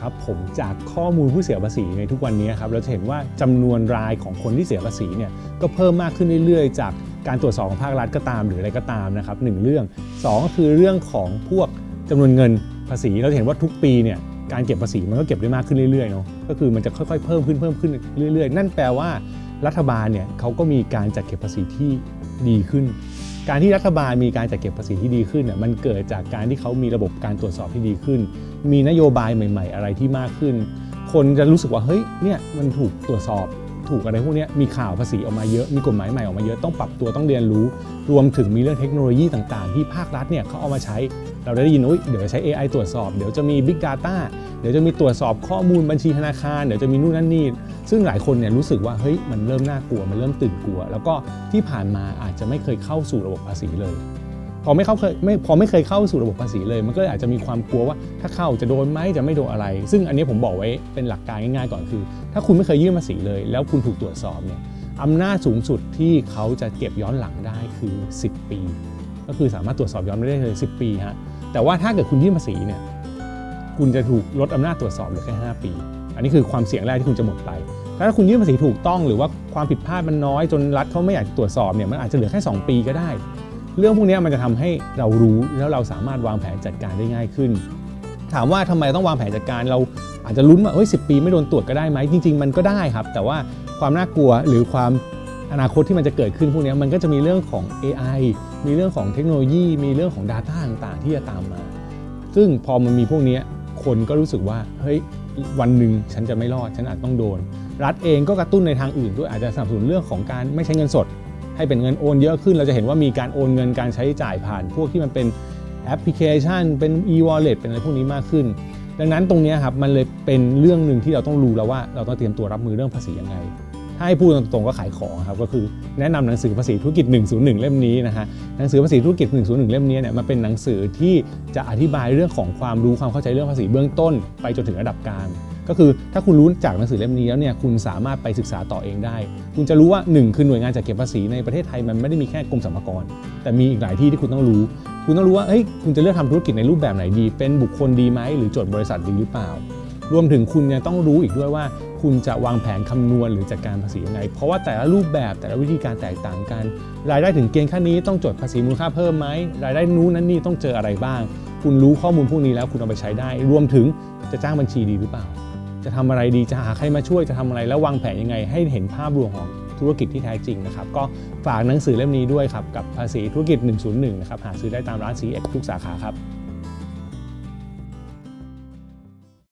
ครับผมจากข้อมูลผู้เสียภาษีในทุกวันนี้ครับเราจะเห็นว่าจำนวนรายของคนที่เสียภาษีเนี่ยก็เพิ่มมากขึ้นเรื่อยๆจากการตรวจสอบของภาครัฐก็ตามหรืออะไรก็ตามนะครับหนึ่งเรื่อง2ก็คือเรื่องของพวกจำนวนเงินภาษีเราเห็นว่าทุกปีเนี่ยการเก็บภาษีมันก็เก็บได้มากขึ้นเรื่อยๆเนาะก็คือมันจะค่อยๆเพิ่มขึ้นเรื่อยๆนั่นแปลว่ารัฐบาลเนี่ยเขาก็มีการจัดเก็บภาษีที่ดีขึ้นการที่รัฐบาลมีการจัดเก็บภาษีที่ดีขึ้นเนี่ยมันเกิดจากการที่เขามีระบบการตรวจสอบที่ดีขึ้นมีนโยบายใหม่ๆอะไรที่มากขึ้นคนจะรู้สึกว่าเฮ้ยเนี่ยมันถูกตรวจสอบถูกอะไรพวกนี้มีข่าวภาษีออกมาเยอะมีกฎหมายใหม่ออกมาเยอะต้องปรับตัวต้องเรียนรู้รวมถึงมีเรื่องเทคโนโลยีต่างๆที่ภาครัฐเนี่ยเขาเอามาใช้เราได้ยินเดี๋ยวใช้ AI ตรวจสอบเดี๋ยวจะมี Big Data เดี๋ยวจะมีตรวจสอบข้อมูลบัญชีธนาคารเดี๋ยวจะมีนู่นนั่นนี่ซึ่งหลายคนเนี่ยรู้สึกว่าเฮ้ยมันเริ่มน่ากลัวมันเริ่มตื่นกลัวแล้วก็ที่ผ่านมาอาจจะไม่เคยเข้าสู่ระบบภาษีเลยพอไม่เคยเข้าสู่ระบบภาษีเลยมันก็อาจจะมีความกลัวว่าถ้าเข้าจะโดนไหมจะไม่โดนอะไรซึ่งอันนี้ผมบอกไว้เป็นหลักการง่ายๆก่อนคือถ้าคุณไม่เคยยื่นภาษีเลยแล้วคุณถูกตรวจสอบเนี่ยอำนาจสูงสุดที่เขาจะเก็บย้อนหลังได้คือ10 ปีก็คือสามารถตรวจสอบย้อนไม่ได้เลย10 ปีฮะแต่ว่าถ้าเกิดคุณยื่นภาษีเนี่ยคุณจะถูกลดอำนาจตรวจสอบเหลือแค่5 ปีอันนี้คือความเสี่ยงแรกที่คุณจะหมดไปถ้าคุณยื่นภาษีถูกต้องหรือว่าความผิดพลาดมันน้อยจนรัฐเขาไม่อยากตรวจสอบเนี่ยมันอาจจะเหลือแค่2 ปีก็ได้เรื่องพวกนี้มันจะทำให้เรารู้แล้วเราสามารถวางแผนจัดการได้ง่ายขึ้นถามว่าทำไมต้องวางแผนจัดการเราอาจจะลุ้นว่าเฮ้ย10 ปีไม่โดนตรวจก็ได้ไหมจริงๆมันก็ได้ครับแต่ว่าความน่ากลัวหรือความอนาคตที่มันจะเกิดขึ้นพวกนี้มันก็จะมีเรื่องของ AI มีเรื่องของเทคโนโลยีมีเรื่องของ Data ต่างๆที่จะตามมาซึ่งพอมันมีพวกนี้คนก็รู้สึกว่าเฮ้ยวันหนึ่งฉันจะไม่รอดฉันอาจต้องโดนรัฐเองก็กระตุ้นในทางอื่นด้วยอาจจะสนับสนุนเรื่องของการไม่ใช้เงินสดให้เป็นเงินโอนเยอะขึ้นเราจะเห็นว่ามีการโอนเงินการใช้จ่ายผ่านพวกที่มันเป็นแอปพลิเคชันเป็น e-wallet เป็นอะไรพวกนี้มากขึ้นดังนั้นตรงนี้ครับมันเลยเป็นเรื่องหนึ่งที่เราต้องรู้แล้วว่าเราต้องเตรียมตัวรับมือเรื่องภาษียังไงถ้าให้พูดตรงๆก็ขายของครับก็คือแนะนำหนังสือภาษีธุรกิจ101เล่มนี้นะฮะหนังสือภาษีธุรกิจ101เล่มนี้เนี่ยมันเป็นหนังสือที่จะอธิบายเรื่องของความรู้ความเข้าใจเรื่องภาษีเบื้องต้นไปจนถึงระดับกลางก็คือถ้าคุณรู้จากหนังสือเล่มนี้แล้วเนี่ยคุณสามารถไปศึกษาต่อเองได้คุณจะรู้ว่า1คือหน่วยงานจัดเก็บภาษีในประเทศไทยมันไม่ได้มีแค่กรมสรรพากรแต่มีอีกหลายที่ที่คุณต้องรู้คุณต้องรู้ว่าเฮ้ยคุณจะเลือกทำธุรกิจในรูปแบบไหนดีเป็นบุคคลดีไหมหรือจดบริษัทดีหรือเปล่ารวมถึงคุณยังต้องรู้อีกด้วยว่าคุณจะวางแผนคำนวณหรือจัดการภาษียังไงเพราะว่าแต่ละรูปแบบแต่ละวิธีการแตกต่างกันรายได้ถึงเกณฑ์ค่านี้ต้องจดภาษีมูลค่าเพิ่มไหมรายได้นู้นนั้นนี่ต้องเจออะไรบ้างคุณรู้ข้อมูลพวกนี้แล้วคุณเอาไปใช้ได้รวมถึงจะจ้างบัญชีดีหรือเปล่าจะทำอะไรดีจะหาใครมาช่วยจะทำอะไรแล้ววางแผนยังไงให้เห็นภาพรวมของธุรกิจที่แท้จริงนะครับก็ฝากหนังสือเล่มนี้ด้วยครับกับภาษีธุรกิจ101นะครับหาซื้อได้ตามร้านซีเอ็กซ์ทุกสาขาครับ